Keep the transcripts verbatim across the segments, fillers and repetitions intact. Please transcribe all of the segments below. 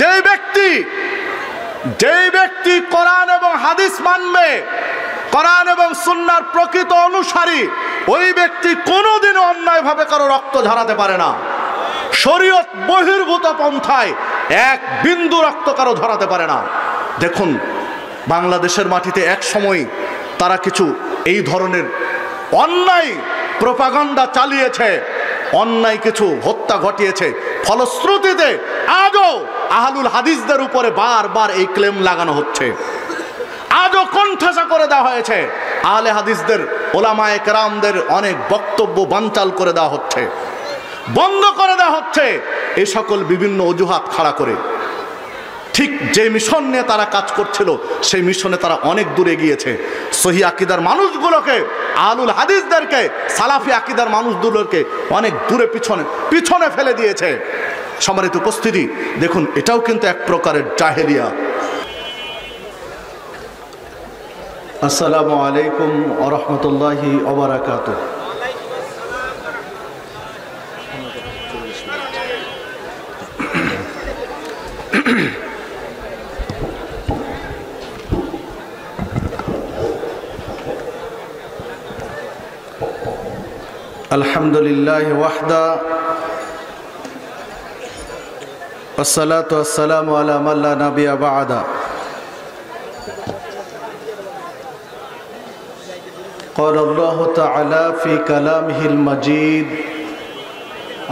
যেই ব্যক্তি যেই ব্যক্তি কোরআন এবং হাদিস মানবে, কোরআন এবং সুন্নাহর প্রকৃত অনুসারী, ওই ব্যক্তি কোনোদিন অন্যায়ভাবে কারো রক্ত ঝরাতে পারে না। শরীয়ত বহির্ভূত পন্থায় এক বিন্দু রক্ত কারো ঝরাতে পারে না। দেখুন, বাংলাদেশের মাটিতে এক সময় তারা কিছু এই ধরনের অন্যায় প্রোপাগান্ডা চালিয়েছে, অন্যায় কিছু হত্যা ঘটিয়েছে। ফলশ্রুতিতে আজও আহলুল হাদিসদের উপরে বারবার এই ক্লেম লাগানো হচ্ছে, আজও কণ্ঠাসা করে দেওয়া হয়েছে, আহলে হাদিসদের ওলামায়ে কেরামদের অনেক বক্তব্য বানচাল করে দেওয়া হচ্ছে, বন্ধ করে দেওয়া হচ্ছে, এই সকল বিভিন্ন অজুহাত খাড়া করে। ঠিক যে মিশন নিয়ে তারা কাজ করছিল সেই মিশনে তারা অনেক দূরে গিয়েছে। সহি আকিদার মানুষগুলোকে, আহলুল হাদিসদেরকে, সালাফি আকিদার মানুষগুলোকে অনেক দূরে পিছনে পিছনে ফেলে দিয়েছে। সম্মানিত উপস্থিতি, দেখুন এটাও কিন্তু এক প্রকারের জাহেলিয়া। আসসালামু আলাইকুম ওয়া রাহমাতুল্লাহি ওয়া বারাকাতুহু। আলহামদুলিল্লাহি ওয়াহদা ওয়াসসালাতু ওয়াসসালামু আলা মান লা নাবিয়্যা বা'দা। قال الله تعالى في كلامه المجيد: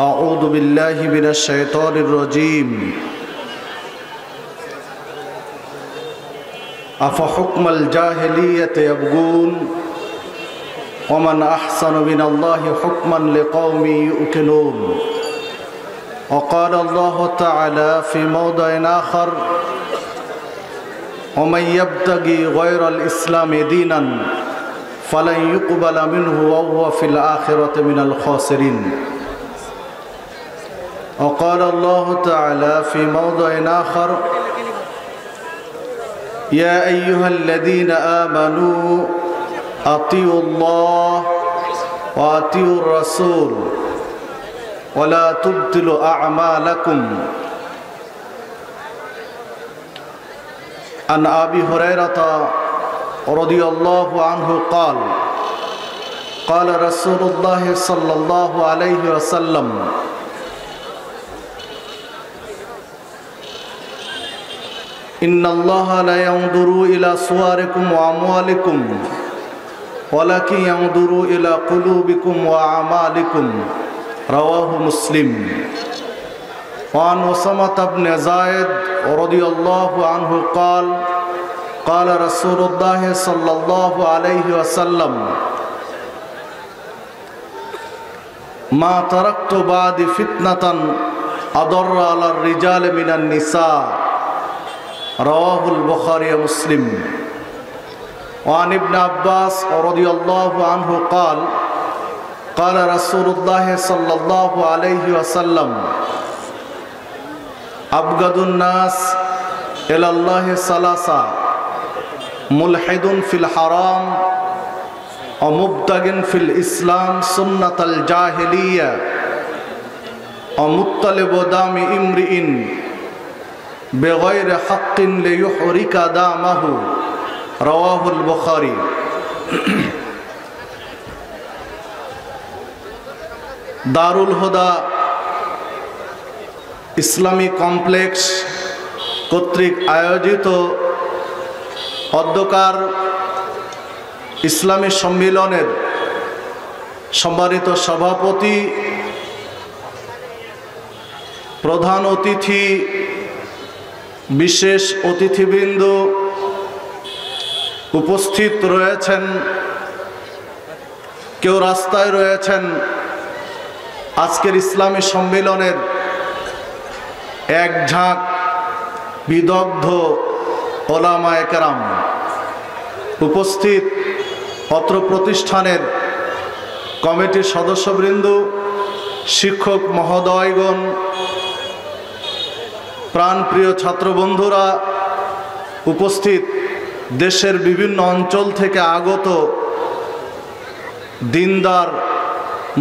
أعوذ بالله من الشيطان الرجيم أفحكم الجاهلية يبغون ومن أحسن من الله حكما لقوم يؤمنون. وقال الله تعالى في موضع آخر: ومن يبتغي غير الإسلام دينا فَلَنْ يُقْبَلَ مِنْهُ وَهُوَ فِي الْآخِرَةِ مِنَ الْخَاسِرِينَ. وقال الله تعالى في موضع آخر: يَا أَيُّهَا الَّذِينَ آمَنُوا أَطِيعُوا اللَّهَ وَأَطِيعُوا الرَّسُولَ وَلَا تُبْطِلُوا أَعْمَالَكُمْ. عن أبي هريرة رضي الله عنه قال: قال رسول الله صلى الله عليه وسلم: إن الله لا ينظر إلى صوركم وأموالكم ولكن ينظر إلى قلوبكم وأعمالكم. رواه مسلم. وعن أسامة بن زيد رضي الله عنه قال: قال رسول الله صلى الله عليه وسلم: ما تركت بعد فتنة أضر على الرجال من النساء. رواه البخاري ومسلم. وعن ابن عباس رضي الله عنه قال: قال رسول الله صلى الله عليه وسلم: أبغض الناس إلى الله ثلاثة: ملحد في الحرام ومبتغ في الإسلام سنة الجاهلية ومطلب دام امرئ بغير حق ليحرك دامه. رواه البخاري. দারুল হুদা ইসলামী কমপ্লেক্স কর্তৃক আয়োজিত অধ্যকার ইসলামী সম্মেলনের সম্মানিত সভাপতি, প্রধান অতিথি, বিশেষ অতিথিবৃন্দ উপস্থিত রয়েছেন, কেউ রাস্তায় রয়েছেন। আজকের ইসলামী সম্মেলনের এক ঝাঁক বিদগ্ধ ওলামায়ে কেরাম, উপস্থিত অত্র প্রতিষ্ঠানের কমিটির সদস্যবৃন্দ, শিক্ষক মহোদয়গণ, প্রাণপ্রিয় ছাত্রবন্ধুরা, উপস্থিত দেশের বিভিন্ন অঞ্চল থেকে আগত দিনদার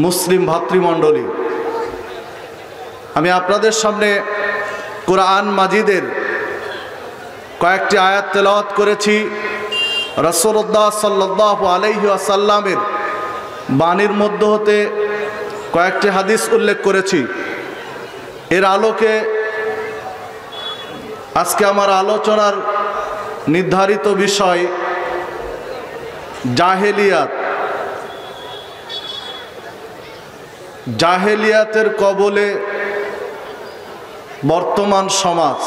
মুসলিম ভাতৃমণ্ডলী, আমি আপনাদের সামনে कुरान मजीदेर कयेकटी आयात तेलावत करेছি रसूलुल्लाह सल्लल्लाहु आलैहि वसल्लामेर बाणीर मध्य होते कयेकटी हादिस उल्लेख करेছি। एर आलोके आजके आमार आलोचनार निर्धारित विषय जाहेलियत। जाहेलियतेर कबले बर्तमान समाज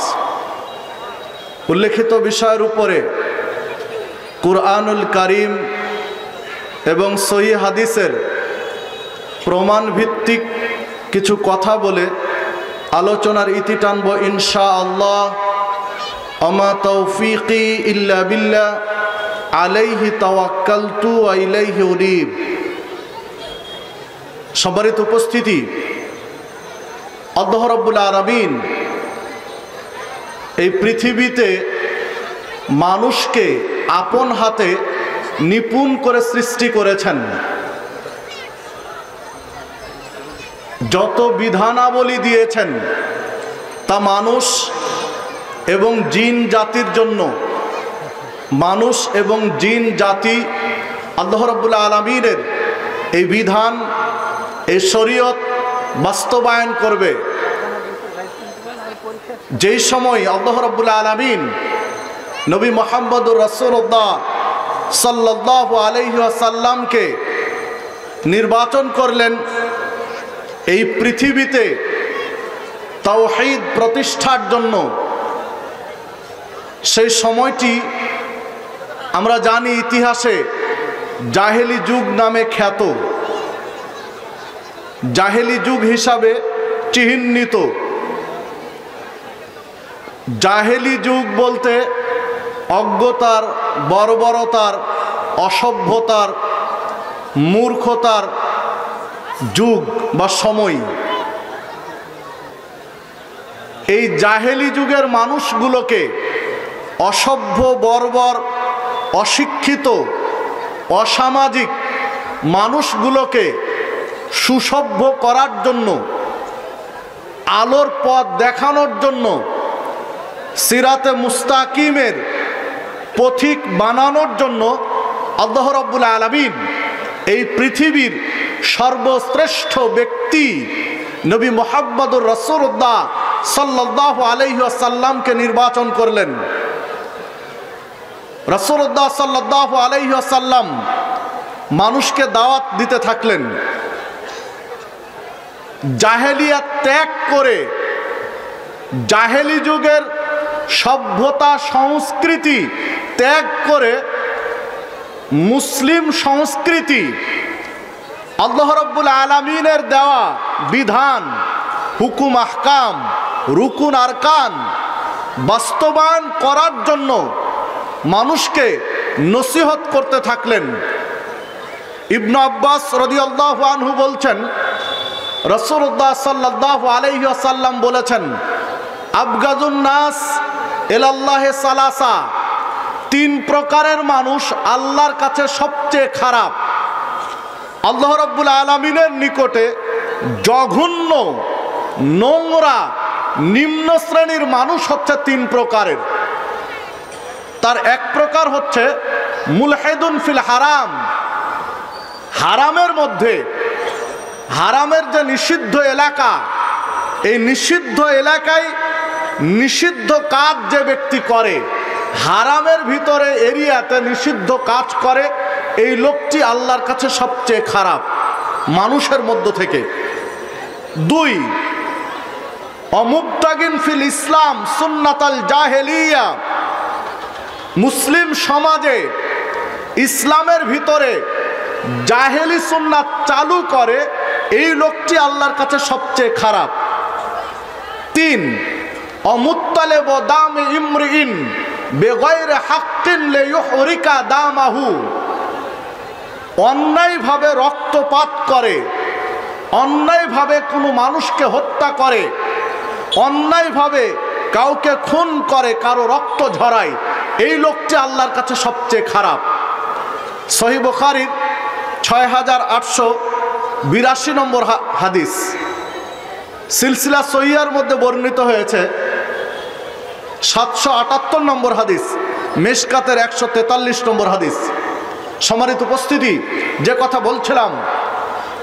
उल्लेखित विषय उपरे कुरानुल करीम एवं सही हादिसेर प्रमाण भित्तिक किछु कथा बोले आलोचनार इति टानबो इंशाअल्लाह। अमा तौफीकी इल्ला बिल्ला आलैहि तवक्कलतु व इलैहि उनीब। सम्मानित उपस्थिति, अल्लाह रब्बुल आलमीन ए पृथिवीते मानुष के आपन हाथे निपुण करे सृष्टि करेछेन। जतो विधानावली दिएछेन ता मानुष एवं जिन जातिर जन्नो। मानुष एवं जिन जाति अल्लाह रब्बुल आलमीनेर ए विधान ए शरियत বাস্তবায়ন করবে। যেই সময় আল্লাহ রাব্বুল আলামিন নবী মুহাম্মদুর রাসূলুল্লাহ সাল্লাল্লাহু আলাইহি ওয়াসাল্লামকে নির্বাচন করলেন এই পৃথিবীতে তাওহীদ প্রতিষ্ঠার জন্য, সেই সময়টি আমরা জানি ইতিহাসে জাহেলি যুগ নামে খ্যাত। জাহেলি যুগ হিসাবে চিহ্নিত। জাহেলি যুগ বলতে অজ্ঞতার, বর্বরতার, অসভ্যতার, মূর্খতার যুগ বা সময়। এই জাহেলি যুগের মানুষগুলোকে অসভ্য, বর্বর, অশিক্ষিত, অসামাজিক মানুষগুলোকে সুসভ্য করার জন্য, আলোর পথ দেখানোর জন্য, সিরাতে মুস্তাকিমের পথিক বানানোর জন্য আল্লাহ রাব্বুল আলামিন এই পৃথিবীর সর্বশ্রেষ্ঠ ব্যক্তি নবী মুহাম্মদুর রাসূলুল্লাহ সাল্লাল্লাহু আলাইহি ওয়াসাল্লামকে নির্বাচন করলেন। রাসূলুল্লাহ সাল্লাল্লাহু আলাইহি ওয়াসাল্লাম মানুষকে দাওয়াত দিতে থাকলেন। জাহেলিয়াত ত্যাগ করে জাহেলি যুগের সভ্যতা সংস্কৃতি ত্যাগ করে মুসলিম সংস্কৃতি, আল্লাহ রাব্বুল আলামিনের দেওয়া বিধান, হুকুম আহকাম, রুকুন আরকান বাস্তবায়ন করার জন্য মানুষকে নসিহত করতে থাকলেন। ইবনে আব্বাস রাদিয়াল্লাহু আনহু বলছেন রাসূলুল্লাহ সাল্লাল্লাহু আলাইহি ওয়াসাল্লাম বলেছেন, আবগাজুন নাস ইলাল্লাহি সালাসা। তিন প্রকারের মানুষ আল্লাহর কাছে সবচেয়ে খারাপ, আল্লাহ রাব্বুল আলামিনের নিকটে জঘন্য, নোংরা, নিম্ন শ্রেণীর মানুষ হচ্ছে তিন প্রকারের। তার এক প্রকার হচ্ছে মুলহিদুন ফিল হারাম, হারামের মধ্যে, হারামের যে নিষিদ্ধ এলাকা, এই নিষিদ্ধ এলাকায় নিষিদ্ধ কাজ যে ব্যক্তি করে, হারামের ভিতরে এরিয়াতে নিষিদ্ধ কাজ করে, এই লোকটি আল্লাহর কাছে সবচেয়ে খারাপ মানুষের মধ্য থেকে। দুই, অমুবতাগিন ফিল ইসলাম সুন্নাতাল জাহেলিয়া। মুসলিম সমাজে ইসলামের ভিতরে জাহেলি সুন্নাত চালু করে, এই লোকটি আল্লাহর কাছে সবচেয়ে খারাপ। তিন, অমুত্তালেব দাম ইমরিন বেগয়রে হাক্কিন লিয়ুহরিকা দামাহু। অন্যায়ভাবে রক্তপাত করে, অন্যায়ভাবে কোনো মানুষকে হত্যা করে, অন্যায়ভাবে কাউকে খুন করে, কারো রক্ত ঝরায়, এই লোকটি আল্লাহর কাছে সবচেয়ে খারাপ। সহিহ বুখারীর ছয় হাজার আটশো বিরাশি নম্বর হাদিস, সিলসিলা সহিহার মধ্যে বর্ণিত হয়েছে। सातशो अठात्तर नम्बर हादिस मिशकातेर एकशो तेताल्लिस नम्बर हादिस। सम्मानित उपस्थिति, जे कथा बोलछिलाम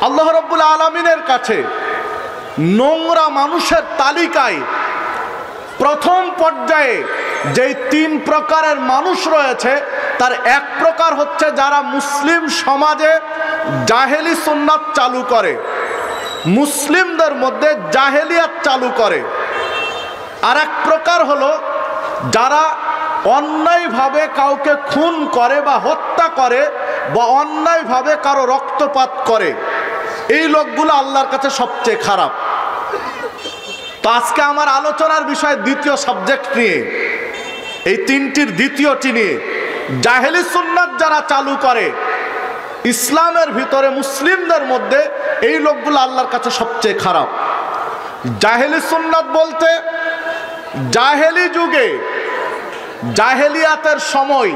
आल्लाह रब्बुल आलामीनेर काछे नोंगरा मानुषेर तालिकाय प्रथम पर्याये जे तीन प्रकारेर मानुष रयेछे तार एक प्रकार हच्छे जारा मुस्लिम समाजे जाहेली सुन्नत चालू करे, मुस्लिमदेर मध्य जाहेलियत चालू करे। और एक प्रकार हलो जारा अन्याय भावे काउके खून करे बा हत्या करे बा अन्याय भावे कारो रक्तपात करे। ये लोकगुलो आल्लाहर काछे सबचेये खराब। तो आज के आमार आलोचनार विषय द्वितीय सब्जेक्ट निये, तीनटिर द्वितीयटी निये, जाहेली सुन्नत जारा चालू करे इस्लामेर भितरे मुस्लिमदेर मध्य ये लोकगुलो आल्लाहर काछे सबचेये खराब। जाहेली सुन्नत बोलते जाहेली जुगे जाहेलियातेर समय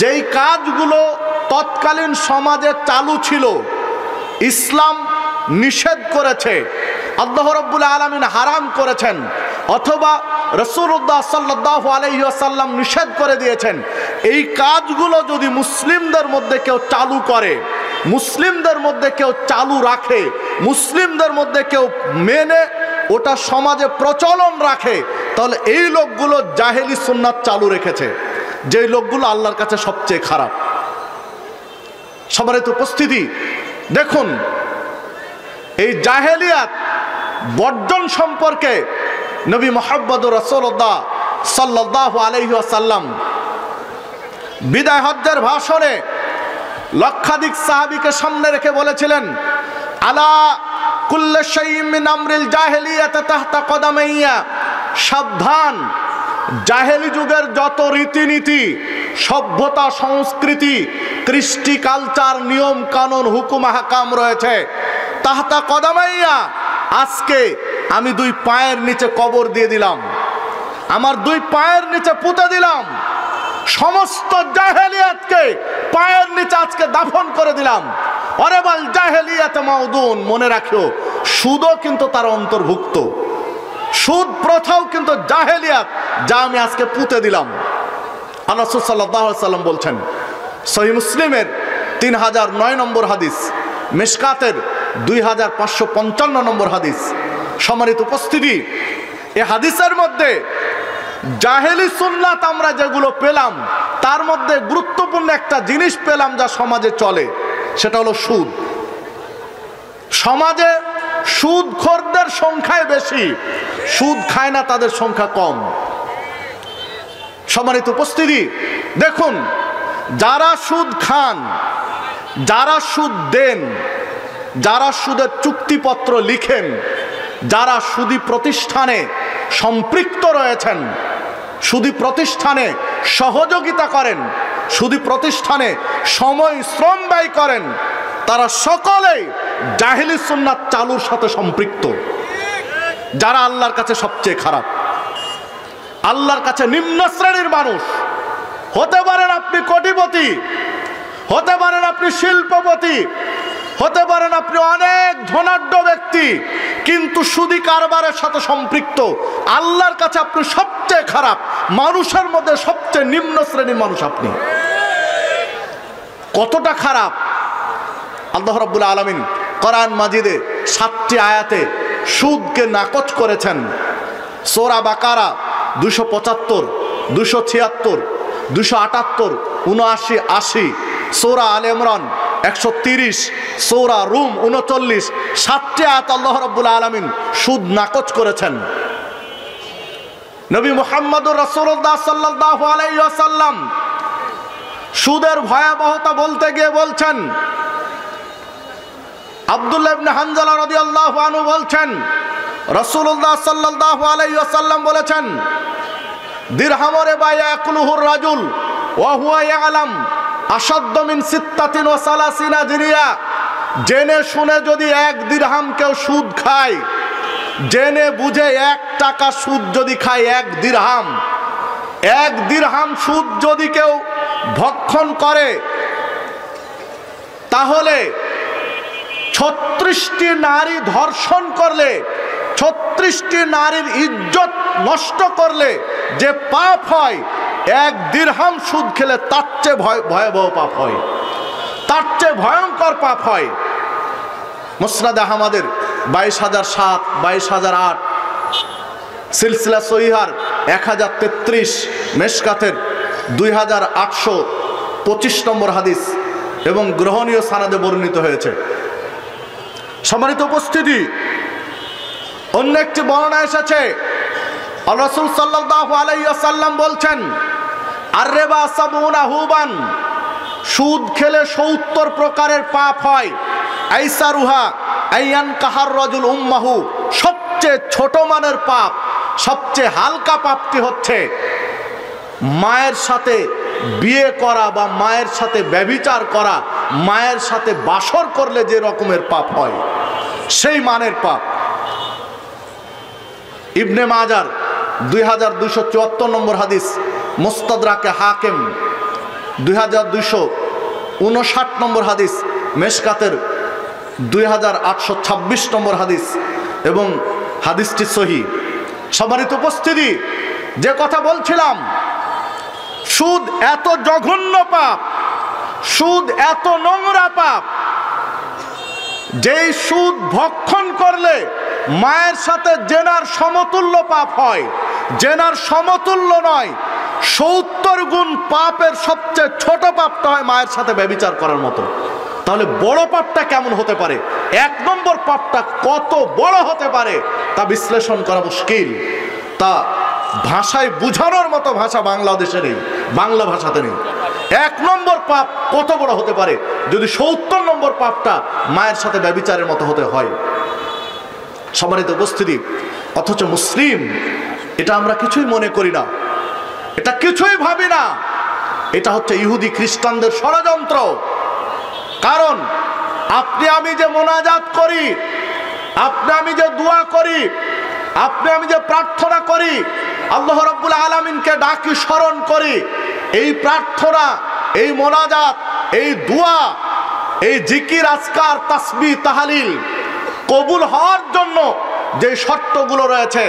जेई काजगुलो तत्कालीन समाजे चालू छिलो इस्लाम निषेध करेछे, अल्लाह रब्बुल आलामीन हराम करेछेन अथवा रसूलुल्लाह सल्लल्लाहु अलैहि वसल्लम निषेध करे दिएछेन, एई काजगुलो जोदि मुस्लिमदेर मध्य केउ चालू करे, मुस्लिमदेर मध्य केउ चालू राखे, मुस्लिमदेर मध्य केउ मेने ओटा समाजे प्रचलन राखे, ताहले एई लोकगुलो जाहेली सुन्नत चालू रेखेछे, जेई लोकगुलो आल्लाहर काछे सबचेये खाराप। सम्मानित उपस्थिति, देखुन एई जाहेलियात बर्जन सम्पर्के नबी मुहम्मदुर रसूलुल्लाह सल्लल्लाहु अलैहि वसल्लम बिदाय हज्जेर भाषणे लक्षाधिक साहाबीके सामने रेखे बोलेছিলেন আলা কুল্লি শাইইন মিন আমরিল জাহেলিয়াত তাহতা কদামাইয়া। সাবধান, জাহেলি যুগের যত রীতিনীতি, সভ্যতা, সংস্কৃতি, কৃষ্টি কালচার, নিয়ম কানুন, হুকুম হাকাম রয়েছে তাহতা কদামাইয়া। আজকে আমি দুই পায়ের নিচে কবর দিয়ে দিলাম, আমার দুই পায়ের নিচে পুঁতে দিলাম, সমস্ত জাহেলিয়াতকে পায়ের নিচে আজকে দাফন করে দিলাম। আরে বল জাহেলিয়াত মাউদুন, মনে রাখো সুদও কিন্তু তার অন্তর্ভুক্ত, সুদ প্রথাও কিন্তু জাহেলিয়াত, যা আমি আজকে পুঁতে দিলাম। আল্লাহ রাসূল সাল্লাল্লাহু আলাইহি সাল্লাম বলছেন সহিহ মুসলিমের তিন হাজার নয় নম্বর হাদিস, মিশকাতের দুই হাজার পাঁচশো পঞ্চান্ন নম্বর হাদিস। সম্মানিত উপস্থিতি, এই হাদিসের মধ্যে জাহেলি সুন্নাত আমরা যেগুলো পেলাম তার মধ্যে গুরুত্বপূর্ণ একটা জিনিস পেলাম যা সমাজে চলে, সেটা হলো সুদ। সমাজে সুদখোরদের সংখ্যায় বেশি, সুদ খায় না তাদের সংখ্যা কম। সম্মানিত উপস্থিতি, দেখুন যারা সুদ খান, যারা সুদ দেন, যারা সুদের চুক্তিপত্র লিখেন, যারা সুদী প্রতিষ্ঠানে সম্পৃক্ত রয়েছেন, সুদী প্রতিষ্ঠানে সহযোগিতা করেন, সুদী প্রতিষ্ঠানে সময় শ্রম ব্যয় করেন, তারা সকলেই জাহেলি সুন্নাত চালুর সাথে সম্পৃক্ত, যারা আল্লাহর কাছে সবচেয়ে খারাপ, আল্লাহর কাছে নিম্ন শ্রেণীর মানুষ। হতে পারেন আপনি কোটিপতি, হতে পারেন আপনি শিল্পপতি, হতে পারেন আপনি অনেক ধনাঢ্য ব্যক্তি, কিন্তু সুদি কারবারের সাথে সম্পৃক্ত, আল্লাহর কাছে আপনি সবচেয়ে খারাপ, মানুষের মধ্যে সবচেয়ে নিম্ন শ্রেণীর মানুষ আপনি। কতটা খারাপ! আল্লাহ রাব্বুল আলামিন কোরআন মাজিদে সাতটি আয়াতে সুদকে নাকচ করেছেন। সূরা বাকারা দুশো পঁচাত্তর, দুশো ছিয়াত্তর, দুশো আটাত্তর, উনআশি, আশি, সূরা আলে ইমরান একশো তিরিশ, সৌরা রুম উনচল্লিশ, সাতটি আয়াত আল্লাহ রাব্বুল আলামিন সুদ নাকচ করেছেন। নবী মুহাম্মদুর রাসূলুল্লাহ সাল্লাল্লাহু আলাইহি ওয়াসাল্লাম সুদের ভয়াবহতা বলতে গিয়ে বলছেন, আব্দুল্লাহ ইবনে হানজালা রাদিয়াল্লাহু আনহু বলছেন রাসূলুল্লাহ সাল্লাল্লাহু আলাইহি ওয়াসাল্লাম বলেছেন দিরহামরে বায়াকুলুহুর রাজুল ওয়া হুয়া ইয়ালাম আসাদ্দ মিন সিত্তাতিন ওয়া সালাসিনা দিরহাম। জেনে শুনে যদি এক দিরহাম কেউ সুদ খায়, জেনে বুঝে এক টাকা সুদ যদি খায়, এক দিরহাম, এক দিরহাম সুদ যদি কেউ ভক্ষণ করে, তাহলে ছত্রিশটি নারী ধর্ষণ করলে छत्रिशटी नारीर इज्जत नष्ट करले जे पाप हय एक दिरहम सूद खेले तार चेये भयाबह पाप हय, तार चेये भयंकर पाप हय। मुस्नाद आहमदेर बाईस हजार सात बाईस हजार आठ सिलसिला सहीहार एक हजार तेत्रिश मेशकातेर दुई हजार आठशो पचिस नम्बर हादिस एवं ग्रहणीय सानादे वर्णित हयेछे। सम्मानित उपस्थिति अन्य एक बर्णना एसेछे रसूल सल्लल्लाहु अलैहि वसल्लम बोलछेन आरबा सबुना हुबान सूद खेले सत्तर प्रकारेर पाप हय ऐसारुहा आयन कहर रजुल उम्माहु सबचेये छोट मानेर पाप सबचेये हालका पापटी हच्छे मायेर साथे बिये करा बा मायेर साथे व्यभिचार करा मायेर साथे बासर करले जे रकमेर पाप हय सेई मानेर पाप। इबने माजार दुई हजार दुशो चुहत्तर नम्बर हादिस मुस्तादराके हाकिम दुई हजार दुशो उनषाट नम्बर हादिस मेशकातेर दुई हजार आठशो छब्बीस नम्बर हादिस एवं हादिसटी सही। सम्मानित उपस्थिति जे कथा बोलछिलाम सूद एत जघन्य पाप सूद एत नोंगरा पाप जेई सूद भक्षण करले मायेर साथे जेनार समतुल्य पाप हय जेनार समतुल्य नय सत्तर गुण पापेर सबचेये छोट पापटा हय मायेर साथे व्यभिचार करार मतो। ताहले बड़ पापटा केमन होते पारे एक नम्बर पापटा कत बड़ होते पारे ता विश्लेषण करा मुश्किल ता भाषाय बुझानोर मतो भाषा बांग्लादेशे नेই बांग्ला भाषाते नेই। एक नम्बर पाप कत बड़ होते पारे यदि सत्तर नम्बर पापटा मायेर साथे व्यभिचारेर मतो होते हय। सम्मानित उपस्थिति अथच मुस्लिम এটা আমরা কিছুই মনে করি না এটা কিছুই ভাবি না এটা হচ্ছে ইহুদি খ্রিস্টানদের ষড়যন্ত্র। কারণ আপনি আমি যে মোনাজাত করি আপনি আমি যে দোয়া করি আপনি আমি যে প্রার্থনা করি আল্লাহ রাব্বুল আলামিনকে ডাকি স্মরণ করি এই প্রার্থনা এই মোনাজাত এই দোয়া এই জিকির আজকার তাসবিহ তাহলিল কবুল হওয়ার জন্য যে শর্তগুলো রয়েছে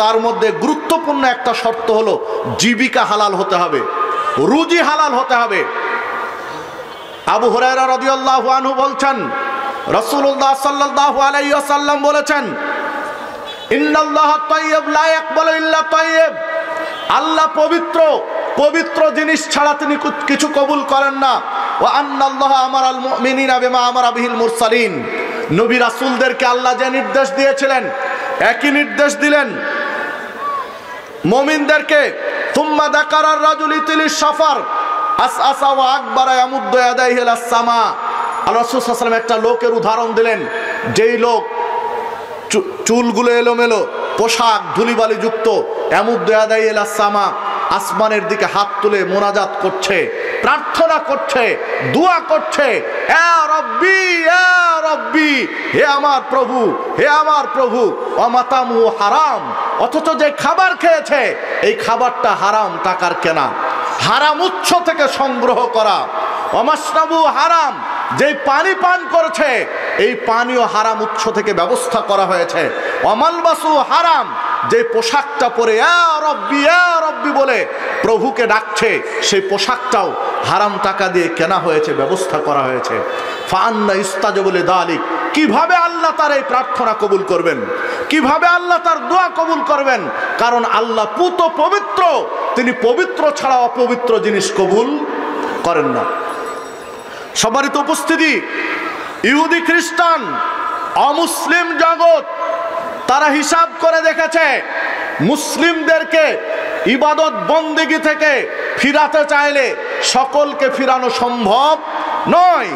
তার মধ্যে গুরুত্বপূর্ণ একটা শর্ত হলো জীবিকা হালাল হতে হবে রুজি হালাল হতে হবে। আবু হুরায়রা রাদিয়াল্লাহু আনহু বলেন রাসূলুল্লাহ সাল্লাল্লাহু আলাইহি ওয়াসাল্লাম বলেছেন ইন্নাল্লাহ তাইয়্যিব লা ইয়াকবালু ইল্লা তাইয়্যিব আল্লাহ পবিত্র পবিত্র জিনিস ছাড়া তিনি কিছু কবুল করেন না। ওয়া আন্নাল্লাহ আমারাল মুমিনিনা বিমা আমারা বিহিল মুরসালিন नबी रसूलदेर के आल्ला जे निर्देश दिए एकी निर्देश दिलें मोमिन देर के तुम्मा दाकारार राजुली तिलिश सफर आस आसा वा अकबर यामुद्दु यादाइहि इला सामा रसूल सल्लल्लाहु आलैहि वसल्लम एक लोकर उदाहरण दिलें जेई लोक चुलगुलो एलोमेलो पोशाक धूलिबाली युक्त यामुद्दु यादाइहि इला सामा आसमानेर दिके हाथ तुले मोनाजात करछे प्रार्थना करछे दुआ करछे ए रब्बी ए रब्बी हे आमार प्रभु हे आमार प्रभु अमातामु हराम अथच जे खाबार खेয়েছে এই খাবারটা হারাম টাকার কেনা হারাম উৎস থেকে সংগ্রহ করা অমাশনাবু হারাম যে পানি পান করছে এই পানিও হারাম উৎস থেকে ব্যবস্থা করা হয়েছে অমালবাসু হারাম যে পোশাকটা পরে ইয়া রব্বি ইয়া রব্বি বলে প্রভুকে ডাকছে সেই পোশাকটাও হারাম টাকা দিয়ে কেনা হয়েছে ব্যবস্থা করা হয়েছে। ফাআন্না ইস্তাজাবু লিযালিক কিভাবে আল্লাহ তার এই প্রার্থনা কবুল করবেন কিভাবে আল্লাহ তার দোয়া কবুল করবেন কারণ আল্লাহ পুত পবিত্র তিনি পবিত্র ছাড়া অপবিত্র জিনিস কবুল করেন না। সবারই তো উপস্থিতি ইহুদি খ্রিস্টান অমুসলিম জগৎ তারা হিসাব করে দেখেছে মুসলিমদেরকে ইবাদত বন্দেগী থেকে ফিরাতে চাইলে সকলকে ফিরানো সম্ভব নয়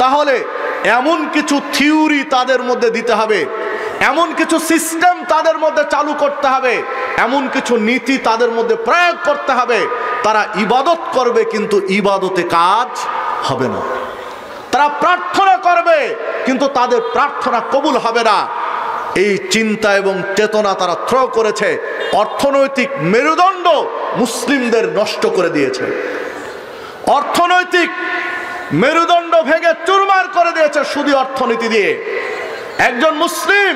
তাহলে এমন কিছু থিওরি তাদের মধ্যে দিতে হবে এমন কিছু সিস্টেম তাদের মধ্যে চালু করতে হবে এমন কিছু নীতি তাদের মধ্যে প্রয়োগ করতে হবে তারা ইবাদত করবে কিন্তু ইবাদতে কাজ হবে না তারা প্রার্থনা করবে কিন্তু তাদের প্রার্থনা কবুল হবে না। এই চিন্তা এবং চেতনা তারা থ্রো করেছে অর্থনৈতিক মেরুদণ্ড মুসলিমদের নষ্ট করে দিয়েছে অর্থনৈতিক মেরুদণ্ড ভেঙে চুরমার করে দিয়েছে সুদী অর্থনীতি দিয়ে। একজন মুসলিম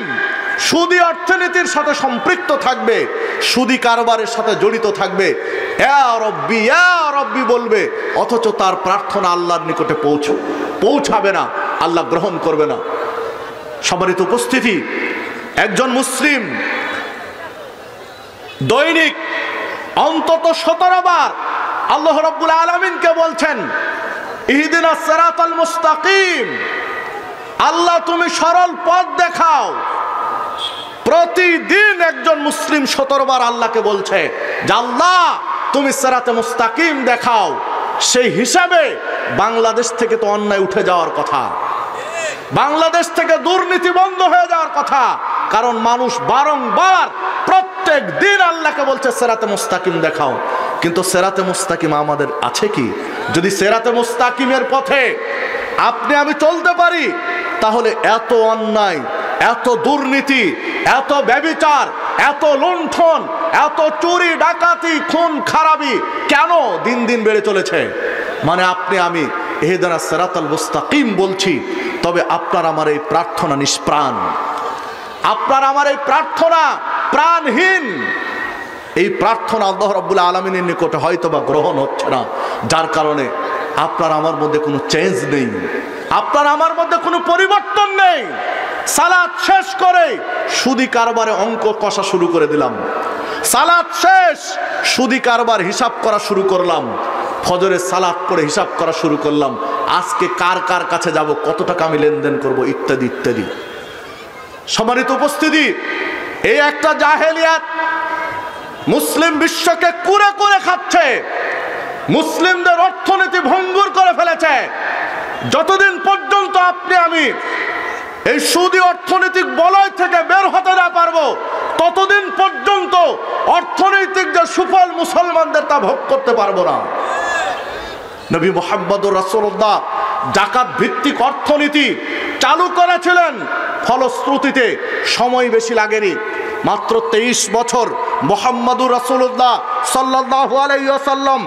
সুদী অর্থনীতির সাথে সম্পৃক্ত থাকবে, সুদী কারবারের সাথে জড়িত থাকবে, ইয়া রব্বি ইয়া রব্বি বলবে, অথচ তার প্রার্থনা আল্লাহর নিকটে পৌঁছো পৌঁছাবে না, আল্লাহ গ্রহণ করবে না। সম্মানিত উপস্থিতি, একজন মুসলিম দৈনিক অন্তত সতেরো বার আল্লাহ রাব্বুল আলামিনকে বলছেন ইহদিনাস সিরাতাল মুস্তাকিম, আল্লাহ তুমি সরল পথ দেখাও। প্রতিদিন একজন মুসলিম সতেরো বার আল্লাহকে বলছে যে আল্লাহ তুমি সিরাতে মুস্তাকিম দেখাও। সেই হিসাবে বাংলাদেশ থেকে তো অন্যায় উঠে যাওয়ার কথা, বাংলাদেশ থেকে দুর্নীতি বন্ধ হয়ে যাওয়ার কথা, কারণ মানুষ বারংবার প্রত্যেক দিন আল্লাহকে বলছে সিরাতে মুস্তাকিম দেখাও। কিন্তু সিরাতে মুস্তাকিম আমাদের আছে কি? যদি সিরাতে মুস্তাকিমের পথে আপনি আমি চলতে পারি, তাহলে এত অন্যায়, এত দুর্নীতি, এত ব্যভিচার, এত লুণ্ঠন, এত চুরি ডাকাতি খুন খারাপি কেন দিন দিন বেড়ে চলেছে? মানে আপনি আমি ইহদিনাস সিরাতাল মুস্তাকিম বলছি, তবে আপনার আমার এই প্রার্থনা নিষ্প্রাণ, আপনার আমার এই প্রার্থনা প্রাণহীন। এই প্রার্থনা আল্লাহ রাব্বুল আলামিনের নিকটে হয়তো বা গ্রহণ হচ্ছে না, যার কারণে আপনার আমার মধ্যে কোনো চেঞ্জ নেই, আপনার আমার মধ্যে কোনো পরিবর্তন নেই। সালাত শেষ করে সুদি কারবারে অঙ্ক কষা শুরু করে দিলাম, সালাত শেষ সুদি কারবার হিসাব করা শুরু করলাম, ফজরের সালাত পড়ে হিসাব করা শুরু করলাম, আজকে কার কার কাছে যাব, কত টাকা আমি লেনদেন করব, ইত্যাদি ইত্যাদি। সম্মানিত উপস্থিতি, এই একটা জাহেলিয়াত মুসলিম বিশ্বকে কুরে কুরে খাচ্ছে, মুসলিমদের অর্থনীতি ভঙ্গুর করে ফেলেছে। যতদিন পর্যন্ত আপনি আমি এই সুদী অর্থনৈতিক বলয় থেকে বের হতে না পারবো, ততদিন পর্যন্ত অর্থনৈতিক যে সুফল মুসলমানদের তা ভোগ করতে পারবো না। নবী মুহাম্মদুর রাসূলুল্লাহ যাকাত ভিত্তিক অর্থনীতি চালু করেছিলেন, ফলশ্রুতিতে সময় বেশি লাগেনি, মাত্র তেইশ বছর মুহাম্মদুর রাসূলুল্লাহ সাল্লাল্লাহু আলাইহি ওয়াসাল্লাম,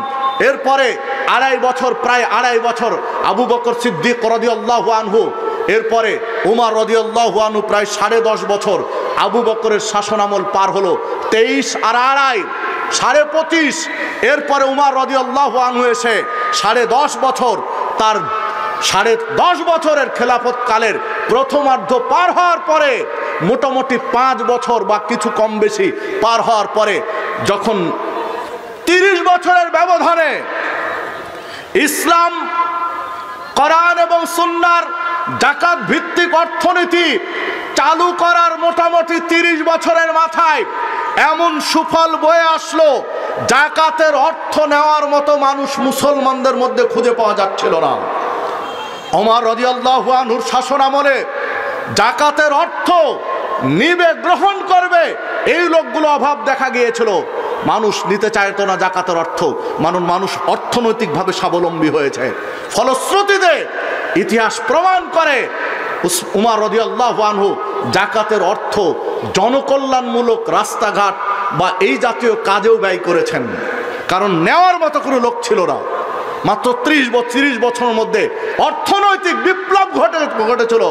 এরপরে আড়াই বছর, প্রায় আড়াই বছর আবু বকর সিদ্দিক রাদিয়াল্লাহু আনহু, এরপরে উমর রাদিয়াল্লাহু আনহু, প্রায় সাড়ে দশ বছর আবু বকরের শাসনামল পার হলো, তেইশ আর আড়াই সাড়ে পঁচিশ, এরপরে উমর রাদিয়াল্লাহু আনহু এসে সাড়ে দশ বছর, তার সাড়ে দশ বছরের খেলাফত কালের প্রথমার্ধ পার হওয়ার পরে মোটামুটি পাঁচ বছর বা কিছু কম বেশি পার হওয়ার পরে যখন তিরিশ বছরের ব্যবধানে ইসলাম কোরআন এবং সুন্নাহর জাকাত ভিত্তিক অর্থনীতি চালু করার মোটামুটি তিরিশ বছরের মাথায় এমন সুফল বয়ে আসলো, জাকাতের অর্থ নেওয়ার মতো মানুষ মুসলমানদের মধ্যে খুঁজে পাওয়া যাচ্ছিল না। ওমর রাদিয়াল্লাহু আনহুর শাসন আমলে জাকাতের অর্থ নিবে গ্রহণ করবে এই লোকগুলো অভাব দেখা গিয়েছিল, মানুষ নিতে চাইতো না জাকাতের অর্থ, মানুষ মানুষ অর্থনৈতিকভাবে স্বাবলম্বী হয়েছে। ফলশ্রুতিতে ইতিহাস প্রমাণ করে উমর রাদিয়াল্লাহু আনহু জাকাতের অর্থ জনকল্যাণমূলক রাস্তাঘাট বা এই জাতীয় কাজেও ব্যয় করেছেন, কারণ নেওয়ার মতো কোনো লোক ছিল না। মাত্র ত্রিশ বা তিরিশ বছরের মধ্যে অর্থনৈতিক বিপ্লব ঘটে ঘটেছিল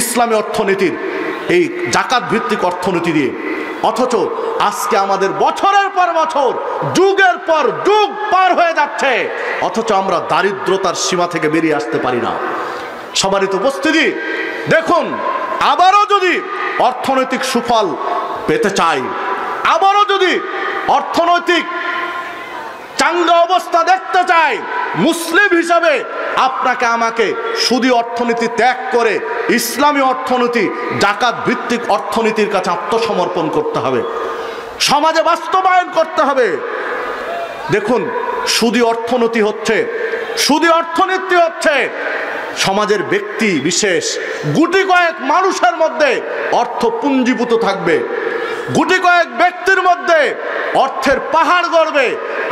ইসলামী অর্থনীতির এই জাকাত ভিত্তিক অর্থনীতি দিয়ে। অথচ আজকে আমাদের বছরের পর বছর, যুগের পর যুগ পার হয়ে যাচ্ছে, অথচ আমরা দারিদ্রতার সীমা থেকে বেরিয়ে আসতে পারি না। সবারই তো উপস্থিতি, দেখুন আবারও যদি অর্থনৈতিক সুফল পেতে চাই, আবারও যদি অর্থনৈতিক চাঙ্গা অবস্থা দেখতে চাই, মুসলিম হিসাবে আপনাকে আমাকে সুদী অর্থনীতি ত্যাগ করে ইসলামী অর্থনীতি জাকাত ভিত্তিক অর্থনীতির কাছে আত্মসমর্পণ করতে হবে, সমাজে বাস্তবায়ন করতে হবে। দেখুন সুদী অর্থনীতি হচ্ছে সুদী অর্থনীতি হচ্ছে সমাজের ব্যক্তি বিশেষ গুটি কয়েক মানুষের মধ্যে অর্থ পুঞ্জীভূত থাকবে, গুটি কয়েক ব্যক্তির মধ্যে অর্থের পাহাড় গড়বে,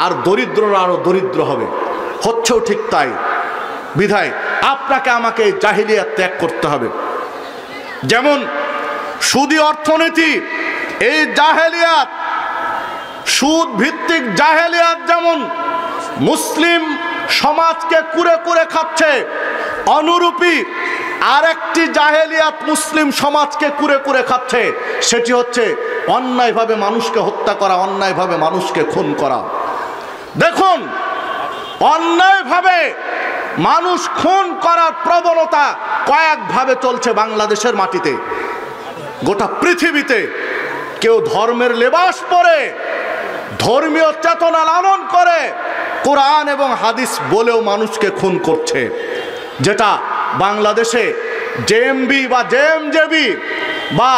আর দরিদ্ররা আরো দরিদ্র হবে। হচ্ছেও ঠিক তাই। বিধায় আপনাকে আমাকে জাহেলিয়াত ত্যাগ করতে হবে। যেমন সুদী অর্থনীতি, এই জাহেলিয়াত সুদ ভিত্তিক জাহেলিয়াত যেমন মুসলিম সমাজকে কুরে কুরে খাচ্ছে, অনুরূপী জাহেলিয়াত মুসলিম সমাজকে কুরে কুরে খাচ্ছে সেটি হচ্ছে অন্যায়ভাবে মানুষকে হত্যা করা, অন্যায়ভাবে মানুষকে খুন করা। দেখুন, অন্যায়ভাবে মানুষ খুন করার প্রবণতা কয়েকভাবে চলছে বাংলাদেশের মাটিতে, গোটা পৃথিবীতে। কেউ ধর্মের লেবাস পরে, ধর্মীয় চেতনা লালন করে, কোরআন এবং হাদিস বলেও মানুষকে খুন করছে, যেটা বাংলাদেশে জেএমবি বা জেএমজেবি বা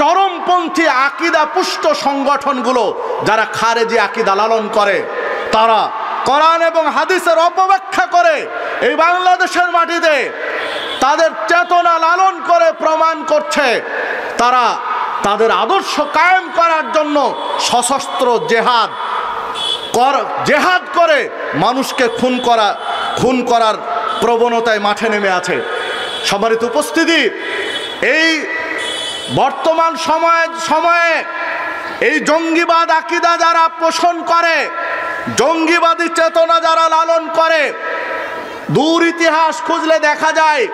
চরমপন্থী আকিদা পুষ্ট সংগঠনগুলো, যারা খারেজি আকিদা লালন করে, তারা কোরআন এবং হাদিসের অপব্যাখ্যা করে এই বাংলাদেশের মাটিতে তাদের চেতনা লালন করে প্রমাণ করছে। তারা তাদের আদর্শ কায়েম করার জন্য সশস্ত্র জেহাদ কর জেহাদ করে মানুষকে খুন করা খুন করার প্রবণতায় মাঠে নেমে আছে। সম্মানিত উপস্থিতি, এই বর্তমান সময়ে সময়ে এই জঙ্গিবাদ আকিদা যারা পোষণ করে, জঙ্গিবাদী চেতনা যারা লালন করে, দূর ইতিহাস খুঁজলে দেখা যায়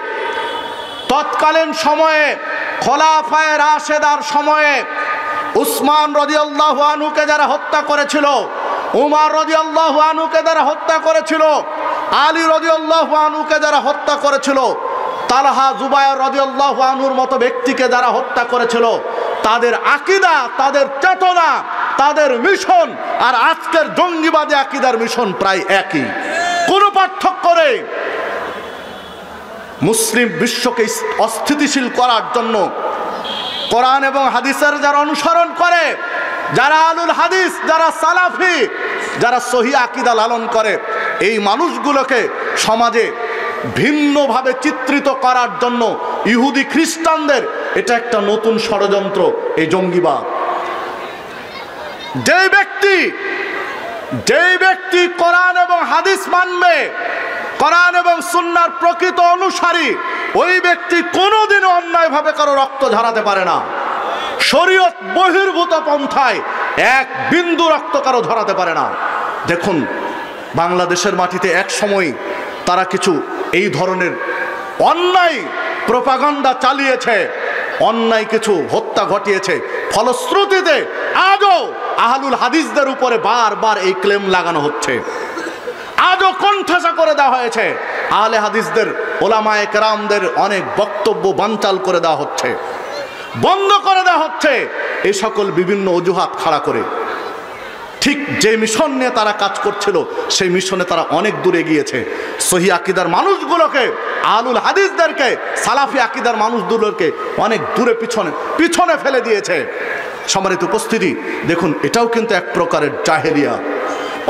তৎকালীন সময়ে খোলাফায়ে রাশেদার সময়ে উসমান রাদিয়াল্লাহু আনহুকে যারা হত্যা করেছিল, উমর রাদিয়াল্লাহু আনহুকে যারা হত্যা করেছিল, আলী রাদিয়াল্লাহু আনহুকে যারা হত্যা করেছিল, তালহা জুবায়ের রাদিয়াল্লাহু আনহুর মতো ব্যক্তিকে যারা হত্যা করেছিল, তাদের আকীদা, তাদের চেতনা, তাদের মিশন আর আজকের জঙ্গিবাদী আকীদার মিশন প্রায় একই, কোনো পার্থক্য নেই। মুসলিম বিশ্বকে অস্থিতিশীল করার জন্য কোরআন এবং হাদিসের যারা অনুসরণ করে, যারা আলুল হাদিস, যারা সালাফি, যারা সহি আকিদা লালন করে, এই মানুষগুলোকে সমাজে ভিন্নভাবে চিত্রিত করার জন্য ইহুদি খ্রিস্টানদের এটা একটা নতুন ষড়যন্ত্র, এই জঙ্গিবাদ। যে ব্যক্তি যেই ব্যক্তি কোরআন এবং হাদিস মানবে, কোরআন এবং সুন্নার প্রকৃত অনুসারী, ওই ব্যক্তি কোনোদিন অন্যায়ভাবে কারো রক্ত ঝরাতে পারে না। শরীয়ত বহির্ভূত পন্থায় এক বিন্দু রক্ত কারো ঝরাতে পারে না। দেখুন, বাংলাদেশের মাটিতে এক সময় তারা কিছু এই ধরনের অন্যায় প্রোপাগান্ডা চালিয়েছে, অন্যায় কিছু হত্যা ঘটিয়েছে। ফলশ্রুতিতে আজও আহলুল হাদিসদের উপরে বারবার এই ক্লেম লাগানো হচ্ছে, আজও কণ্ঠাসা করে দেওয়া হয়েছে, আহলে হাদিসদের, ওলামায়ে কেরামদের অনেক বক্তব্য বানচাল করে দেওয়া হচ্ছে, বন্ধ করে দেওয়া হচ্ছে, এই সকল বিভিন্ন অজুহাত খাড়া করে। ঠিক যে মিশন নিয়ে তারা কাজ করছিল, সেই মিশনে তারা অনেক দূরে গিয়েছে। সহি আকিদার মানুষগুলোকে, আহলুল হাদিসদেরকে, সালাফি আকিদার মানুষগুলোকে অনেক দূরে পিছনে পিছনে ফেলে দিয়েছে। সম্মানিত উপস্থিতি, দেখুন, এটাও কিন্তু এক প্রকারের জাহেলিয়াত,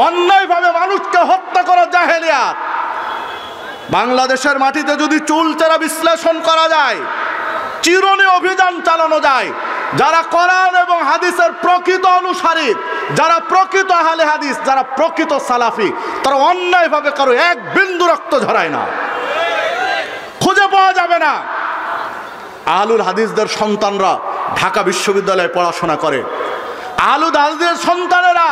অন্যায়ভাবে মানুষকে হত্যা করা জাহেলিয়াত। বাংলাদেশের মাটিতে যদি চুলচেরা বিশ্লেষণ করা যায়, চিরুনি অভিযান চালানো যায়, যারা কোরআন এবং হাদিসের প্রকৃত অনুসারী, যারা প্রকৃত আহলে হাদিস, যারা প্রকৃত সালাফি, তারা অন্যায়ভাবে কারো এক বিন্দু রক্ত ঝরায় না, খুঁজে পাওয়া যাবে না। আহলুল হাদিসদের সন্তানরা ঢাকা বিশ্ববিদ্যালয়ে পড়াশোনা করে, আহলুল হাদিসের সন্তানেরা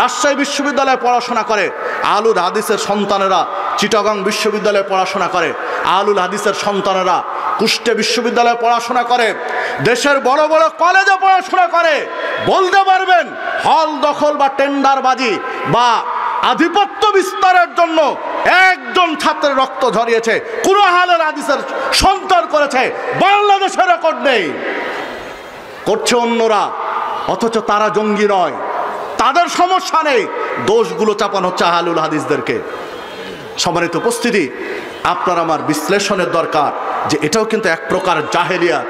রাজশাহী বিশ্ববিদ্যালয়ে পড়াশোনা করে, আহলুল হাদিসের সন্তানেরা চিটাগং বিশ্ববিদ্যালয়ে পড়াশোনা করে, আহলুল হাদিসের সন্তানেরা কুষ্টিয়া বিশ্ববিদ্যালয়ে পড়াশোনা করে, দেশের বড় বড় কলেজে পড়াশোনা করে। বলতে পারবেন হল দখল বা টেন্ডারবাজি বা আধিপত্য বিস্তারের জন্য একজন ছাত্রের রক্ত ঝরিয়েছে, কোন আহলে হাদিসের সন্তান করেছে? বাংলাদেশের রেকর্ড নেই, করছে অন্যরা, অথচ তারা জঙ্গি নয়, তাদের সমস্যা নেই, দোষগুলো চাপানো হচ্ছে আহলুল হাদিসদেরকে। সম্মানিত উপস্থিতি, আপনার আমার বিশ্লেষণের দরকার যে এটাও কিন্তু এক প্রকার জাহেলিয়াত।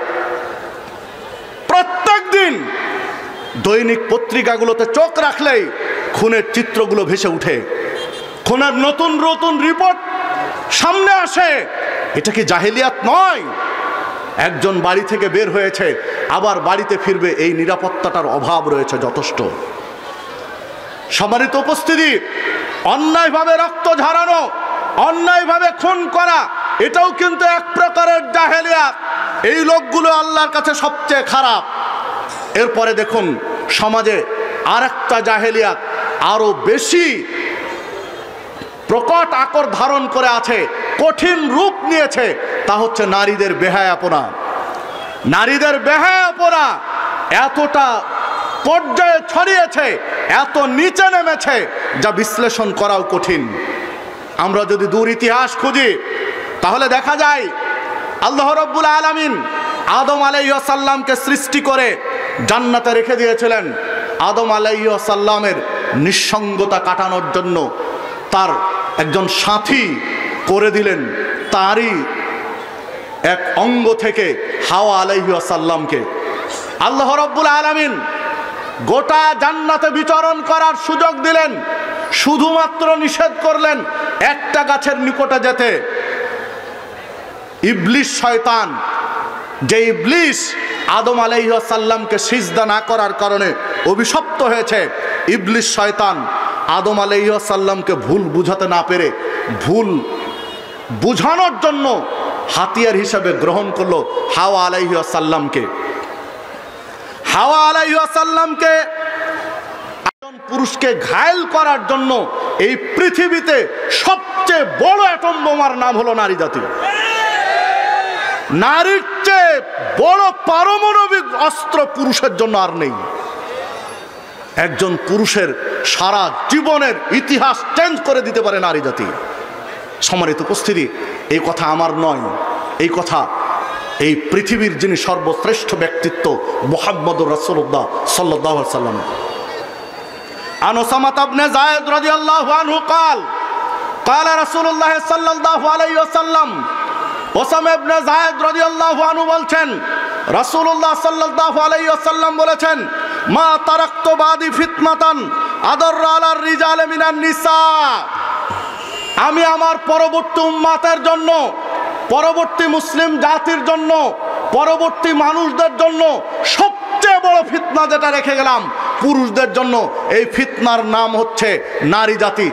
প্রত্যেক দিন দৈনিক পত্রিকাগুলোতে চোখ রাখলেই খুনের চিত্রগুলো ভেসে উঠে, খুনের নতুন নতুন রিপোর্ট সামনে আসে। এটা কি জাহেলিয়াত নয়? একজন বাড়ি থেকে বের হয়েছে, আবার বাড়িতে ফিরবে, এই নিরাপত্তাটার অভাব রয়েছে যথেষ্ট। সম্মানিত উপস্থিতি, অন্যায়ভাবে রক্ত ঝরানো, অন্যায়ভাবে খুন করা, এটাও কিন্তু এক প্রকারের জাহেলিয়াত। এই লোকগুলো আল্লাহর কাছে সবচেয়ে খারাপ। এরপরে দেখুন, সমাজে আর একটা জাহেলিয়াত আরও বেশি প্রকট আকর ধারণ করে আছে, কঠিন রূপ নিয়েছে, তা হচ্ছে নারীদের বেহায়াপনা। নারীদের বেহায়াপনা এতটা পর্যায়ে ছড়িয়েছে, এত নিচে নেমেছে যা বিশ্লেষণ করাও কঠিন। আমরা যদি দূর ইতিহাস খুঁজি তাহলে দেখা যায় আল্লাহ রব্বুল আলামিন আদম আলাইহিস সালামকে সৃষ্টি করে জান্নাতে রেখে দিয়েছিলেন। আদম আলাইহিস সালামের নিঃসঙ্গতা কাটানোর জন্য তার একজন সাথী করে দিলেন, তারই এক অঙ্গ থেকে হাওয়া আলাইহিস সালামকে। আল্লাহ রব্বুল আলামিন গোটা জান্নাতে বিচরণ করার সুযোগ দিলেন, শুধুমাত্র নিষেধ করলেন একটা গাছের নিকটে যেতে। ইবলিস শয়তান, যে ইবলিস আদম আলাইহিস সালামকে সিজদা না করার কারণে অভিশপ্ত হয়েছে, ইবলিস শয়তান আদম আলাইহিস সালামকে ভুল বুঝাতে না পেরে ভুল বুঝানোর জন্য হাতিয়ার হিসাবে গ্রহণ করলো হাওয়া আলাইহিস সালামকে। হাওয়া আলাইহিস সালামকে একজন পুরুষকে ঘায়েল করার জন্য এই পৃথিবীতে সবচেয়ে বড় অ্যাটম বোমার নাম হলো নারী জাতি। নারীর চেয়ে বড় পারমাণবিক অস্ত্র পুরুষের জন্য আর নেই। একজন পুরুষের সারা জীবনের ইতিহাস চেঞ্জ করে দিতে পারে নারী জাতি। সম্মানিত উপস্থিতি, এই কথা আমার নয়, এই কথা এই পৃথিবীর যিনি সর্বশ্রেষ্ঠ ব্যক্তিত্ব মুহাম্মদুর রাসূলুল্লাহ সাল্লাল্লাহু আলাইহি সাল্লাম। আন উসামা ইবনে যায়েদ রাদিয়াল্লাহু আনহু قال قال رسول الله صلى الله عليه وسلم ওসামা ইবনে যায়েদ রাদিয়াল্লাহু আনহু বলেন রাসূলুল্লাহ সাল্লাল্লাহু আলাইহি ওয়াসাল্লাম বলেছেন মা তারাকতু বাদি ফিতনাতান আদর আলার রিজাল মিনান নিসা। আমি আমার পরবর্তী উম্মতের জন্য, পরবর্তী মুসলিম জাতির জন্য, পরবর্তী মানুষদের জন্য সবচেয়ে বড় ফিতনা যেটা রেখে গেলাম পুরুষদের জন্য, এই ফিতনার নাম হচ্ছে নারী জাতি।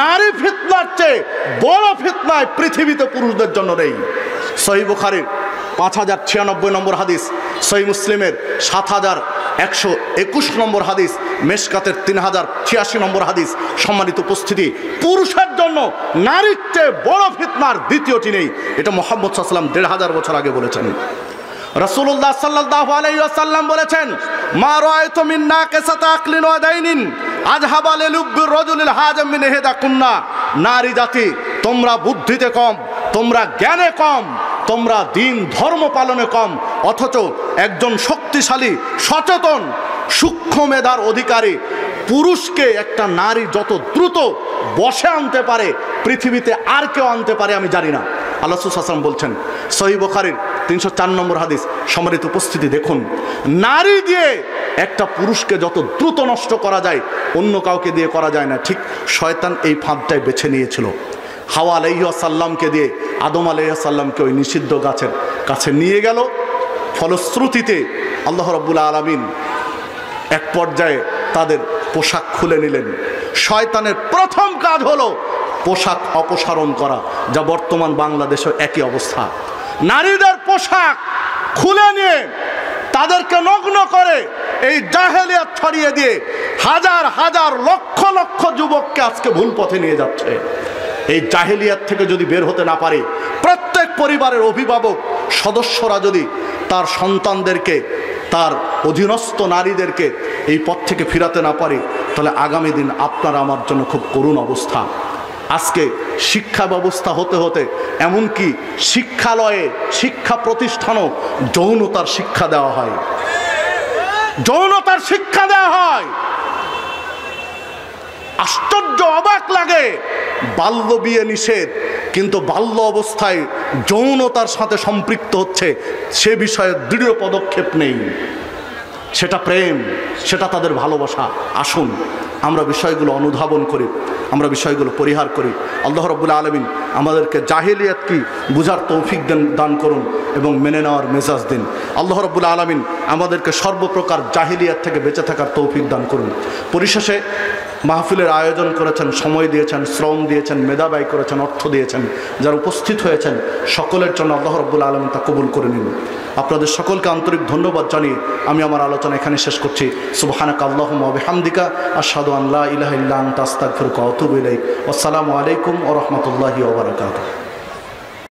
নারী ফিতনার চেয়ে বড় ফিতনায় পৃথিবীতে পুরুষদের জন্য নেই। সহিহ বুখারীর পাঁচ হাজার ছিয়ানব্বই নম্বর হাদিস, সহিহ মুসলিমের সাত হাজার একশো একুশ নম্বর হাদিস, মেশকাতের তিন হাজার ছিয়াশি নম্বর হাদিস। সম্মানিত উপস্থিতি, পুরুষের জন্য নারীর চেয়ে বড় ফিতনার দ্বিতীয়টি নেই। এটা মুহাম্মদ সাল্লাল্লাহু আলাইহি ওয়াসাল্লাম দেড় হাজার বছর আগে বলেছেন। রাসূলুল্লাহ সাল্লাল্লাহু আলাইহি ওয়াসাল্লাম বলেছেন মা রাআইতু মিন নাকাসাতি আকলিন ওয়া দাইনিন আযহাবা লিলুব্বির রাজুলিল হাজাম মিন ইহদাকুন্না। নারী জাতি, তোমরা বুদ্ধিতে কম, তোমরা জ্ঞানে কম, তোমরা দিন ধর্ম পালনে কম, অথচ একজন শক্তিশালী, সচেতন, সূক্ষ্ম মেধার অধিকারী পুরুষকে একটা নারী যত দ্রুত বশে আনতে পারে পৃথিবীতে আর কেউ আনতে পারে আমি জানি না। আল্লাহ রাসূল সাল্লাল্লাহু আলাইহি ওয়াসাল্লাম বলছেন সহিহ বুখারীর তিনশো চার নম্বর হাদিস। সম্মানিত উপস্থিতি, দেখুন নারী দিয়ে একটা পুরুষকে যত দ্রুত নষ্ট করা যায় অন্য কাউকে দিয়ে করা যায় না। ঠিক শয়তান এই ফাঁদটাই বেছে নিয়েছিল, হাওয়া আলাইহিস সালামকে দিয়ে আদম আলাইহিস সালামকে ওই নিষিদ্ধ গাছের কাছে নিয়ে গেল। ফলশ্রুতিতে আল্লাহ রাব্বুল আলামিন এক পর্যায়ে তাদের পোশাক খুলে নিলেন। শয়তানের প্রথম কাজ হলো পোশাক অপসারণ করা, যা বর্তমান বাংলাদেশে একই অবস্থা। নারীদের পোশাক খুলে নিয়ে তাদেরকে নগ্ন করে এই জাহেলিয়াত ছড়িয়ে দিয়ে হাজার হাজার লক্ষ লক্ষ যুবককে আজকে ভুল পথে নিয়ে যাচ্ছে। এই জাহেলিয়াত থেকে যদি বের হতে না পারে, প্রত্যেক পরিবারের অভিভাবক সদস্যরা যদি তার সন্তানদেরকে, তার অধীনস্থ নারীদেরকে এই পথ থেকে ফিরাতে না পারে, তাহলে আগামী দিন আপনার আমার জন্য খুব করুণ অবস্থা। আজকে শিক্ষা ব্যবস্থা হতে হতে এমনকি শিক্ষালয়ে, শিক্ষা প্রতিষ্ঠানও যৌনতার শিক্ষা দেওয়া হয়, যৌনতার শিক্ষা দেওয়া হয়। আশ্চর্য, অবাক লাগে। বাল্য বিয়ে নিষেধ, কিন্তু বাল্য অবস্থায় যৌনতার সাথে সম্পৃক্ত হচ্ছে সে বিষয়ে দৃঢ় পদক্ষেপ নেই। সেটা প্রেম, সেটা তাদের ভালোবাসা। আসুন আমরা বিষয়গুলো অনুধাবন করি, আমরা বিষয়গুলো পরিহার করি। আল্লাহ রাব্বুল আলামিন আমাদেরকে জাহেলিয়াত কি বুঝার তৌফিক দান করুন এবং মেনে নেওয়ার মেজাজ দিন। আল্লাহ রাব্বুল আলামিন আমাদেরকে সর্বপ্রকার জাহেলিয়াত থেকে বেঁচে থাকার তৌফিক দান করুন। পরিশেষে, মাহফিলের আয়োজন করেছেন, সময় দিয়েছেন, শ্রম দিয়েছেন, মেধা ব্যয় করেছেন, অর্থ দিয়েছেন, যারা উপস্থিত হয়েছেন সকলের জন্য আল্লাহ রাব্বুল আলামিন তা কবুল করে নিন। আপনাদের সকলকে আন্তরিক ধন্যবাদ জানিয়ে আমি আমার আলোচনা এখানে শেষ করছি। সুবহানাকা আল্লাহুম্মা ওয়া বিহামদিকা আশহাদু আন লা ইলাহা ইল্লা আনতা আস্তাগফিরুকা ওয়া আতুবু ইলাইক। আসসালামু আলাইকুম ওয়া রাহমাতুল্লাহি ওয়া বারাকাতুহু।